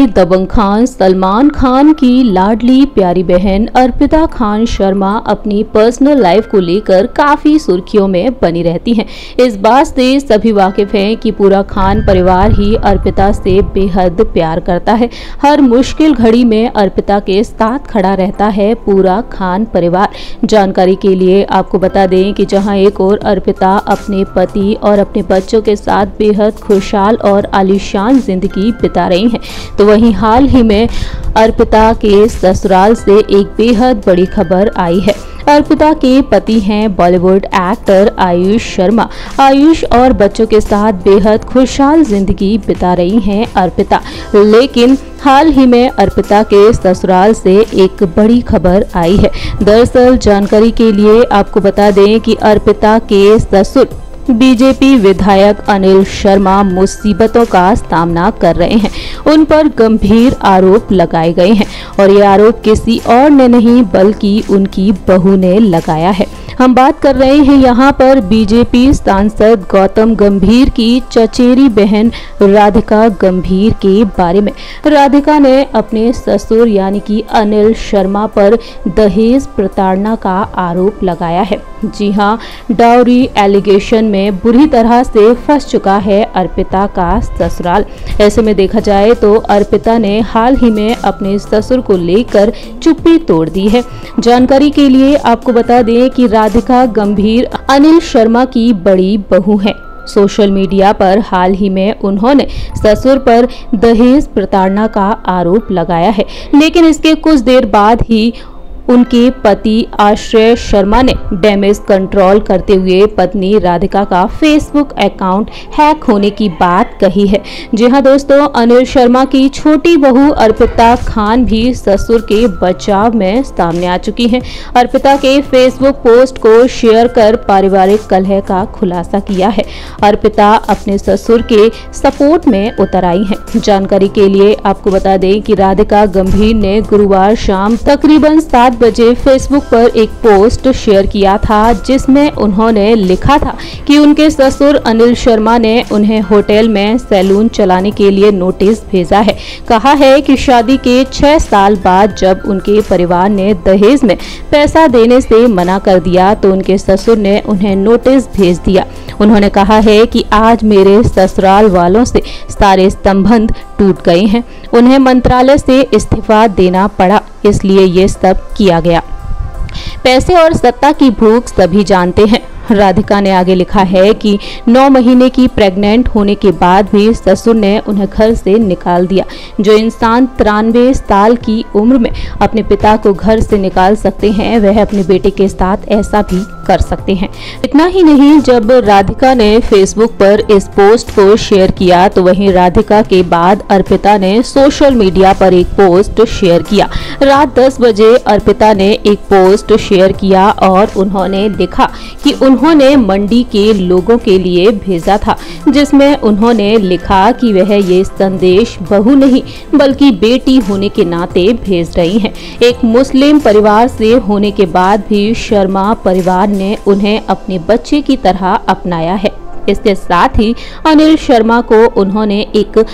में दबंग खान सलमान खान की लाडली प्यारी बहन अर्पिता खान शर्मा अपनी पर्सनल लाइफ को लेकर काफी सुर्खियों में बनी रहती हैं। इस बात से सभी वाकिफ हैं कि पूरा खान परिवार ही अर्पिता से बेहद प्यार करता है। हर मुश्किल घड़ी में अर्पिता के साथ खड़ा रहता है पूरा खान परिवार। जानकारी के लिए आपको बता दें कि जहां एक और अर्पिता अपने पति और अपने बच्चों के साथ बेहद खुशहाल और आलीशान जिंदगी बिता रही हैं, तो वहीं हाल ही में अर्पिता के ससुराल से एक बेहद बड़ी खबर आई है। अर्पिता के पति हैं बॉलीवुड एक्टर आयुष शर्मा। आयुष और बच्चों के साथ बेहद खुशहाल जिंदगी बिता रही हैं अर्पिता, लेकिन हाल ही में अर्पिता के ससुराल से एक बड़ी खबर आई है। दरअसल जानकारी के लिए आपको बता दें कि अर्पिता के ससुर बीजेपी विधायक अनिल शर्मा मुसीबतों का सामना कर रहे हैं। उन पर गंभीर आरोप लगाए गए हैं और ये आरोप किसी और ने नहीं बल्कि उनकी बहू ने लगाया है। हम बात कर रहे हैं यहाँ पर बीजेपी सांसद गौतम गंभीर की चचेरी बहन राधिका गंभीर के बारे में। राधिका ने अपने ससुर यानी कि अनिल शर्मा पर दहेज प्रताड़ना का आरोप लगाया है। जी हाँ, डाउरी एलिगेशन में बुरी तरह से फंस चुका है अर्पिता का ससुराल। ऐसे में देखा जाए तो अर्पिता ने हाल ही में अपने ससुर को लेकर चुप्पी तोड़ दी है। जानकारी के लिए आपको बता दें कि राधिका गंभीर अनिल शर्मा की बड़ी बहू हैं। सोशल मीडिया पर हाल ही में उन्होंने ससुर पर दहेज प्रताड़ना का आरोप लगाया है, लेकिन इसके कुछ देर बाद ही उनके पति आश्रय शर्मा ने डैमेज कंट्रोल करते हुए पत्नी राधिका का फेसबुक अकाउंट हैक होने की बात कही है। जी हाँ दोस्तों, अनिल शर्मा की छोटी बहू अर्पिता खान भी ससुर के बचाव में सामने आ चुकी हैं। अर्पिता के फेसबुक पोस्ट को शेयर कर पारिवारिक कलह का खुलासा किया है। अर्पिता अपने ससुर के सपोर्ट में उतर आई हैं। जानकारी के लिए आपको बता दें कि राधिका गंभीर ने गुरुवार शाम तकरीबन 7 बजे फेसबुक पर एक पोस्ट शेयर किया था, जिसमें उन्होंने लिखा था कि उनके ससुर अनिल शर्मा ने उन्हें होटल में सैलून चलाने के लिए नोटिस भेजा है। कहा है कि शादी के 6 साल बाद जब उनके परिवार ने दहेज में पैसा देने से मना कर दिया तो उनके ससुर ने उन्हें नोटिस भेज दिया। उन्होंने कहा है कि आज मेरे ससुराल वालों से सारे संबंध टूट गए हैं, उन्हें मंत्रालय से इस्तीफा देना पड़ा, इसलिए ये सब किया गया। पैसे और सत्ता की भूख सभी जानते हैं। राधिका ने आगे लिखा है कि 9 महीने की प्रेग्नेंट होने के बाद भी ससुर ने उन्हें घर से निकाल दिया। जो इंसान 93 साल की उम्र में अपने पिता को घर से निकाल सकते हैं, वह अपने बेटे के साथ ऐसा भी कर सकते हैं। इतना ही नहीं, जब राधिका ने फेसबुक पर इस पोस्ट को शेयर किया तो वहीं राधिका के बाद अर्पिता ने सोशल मीडिया पर एक पोस्ट शेयर किया। रात 10 बजे अर्पिता ने एक पोस्ट शेयर किया और उन्होंने लिखा कि उन्होंने मंडी के लोगों के लिए भेजा था, जिसमें उन्होंने लिखा कि वह ये संदेश बहू नहीं बल्कि बेटी होने के नाते भेज रही हैं। एक मुस्लिम परिवार से होने के बाद भी शर्मा परिवार ने उन्हें अपने बच्चे की तरह अपनाया है। इसके साथ ही अनिल शर्मा को उन्होंने एक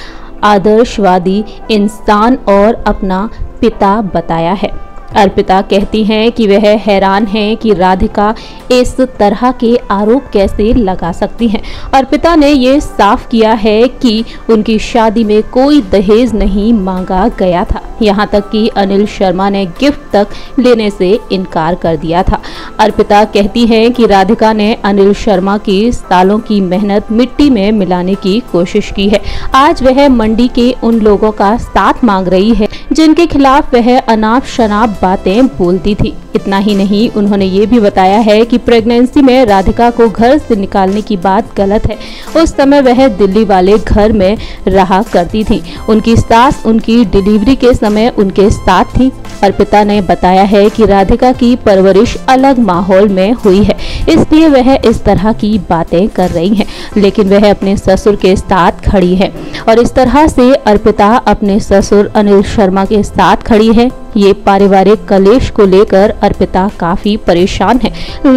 आदर्शवादी इंसान और अपना पिता बताया है। अर्पिता कहती हैं कि वह हैरान हैं कि राधिका इस तरह के आरोप कैसे लगा सकती हैं। अर्पिता ने ये साफ किया है कि उनकी शादी में कोई दहेज नहीं मांगा गया था, यहाँ तक कि अनिल शर्मा ने गिफ्ट तक लेने से इनकार कर दिया था। अर्पिता कहती हैं कि राधिका ने अनिल शर्मा की सालों की मेहनत मिट्टी में मिलाने की कोशिश की है। आज वह मंडी के उन लोगों का साथ मांग रही है जिनके खिलाफ वह अनाप शनाप बातें बोलती थी। इतना ही नहीं, उन्होंने ये भी बताया है कि प्रेगनेंसी में राधिका को घर से निकालने की बात गलत है। उस समय वह दिल्ली वाले घर में रहा करती थी। उनकी सास उनकी डिलीवरी के समय उनके साथ थी। अर्पिता ने बताया है कि राधिका की परवरिश अलग माहौल में हुई है, इसलिए वह इस तरह की बातें कर रही हैं, लेकिन वह अपने ससुर के साथ खड़ी है। और इस तरह से अर्पिता अपने ससुर अनिल शर्मा के साथ खड़ी है, ये पारिवारिक कलेश को लेकर अर्पिता काफ़ी परेशान है,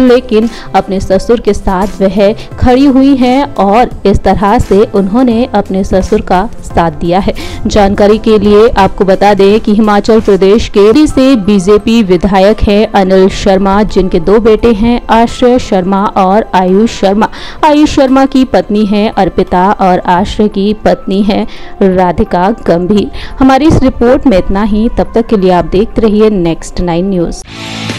लेकिन अपने ससुर के साथ वह खड़ी हुई हैं और इस तरह से उन्होंने अपने ससुर का साथ दिया है। जानकारी के लिए आपको बता दें कि हिमाचल प्रदेश के से बीजेपी विधायक हैं अनिल शर्मा, जिनके दो बेटे हैं आश्रय शर्मा और आयुष शर्मा। आयुष शर्मा की पत्नी है अर्पिता और आश्रय की पत्नी है राधिका गंभीर। हमारी इस रिपोर्ट में इतना ही। तब तक के लिए आप देखते रहिए नेक्स्ट 9 न्यूज़।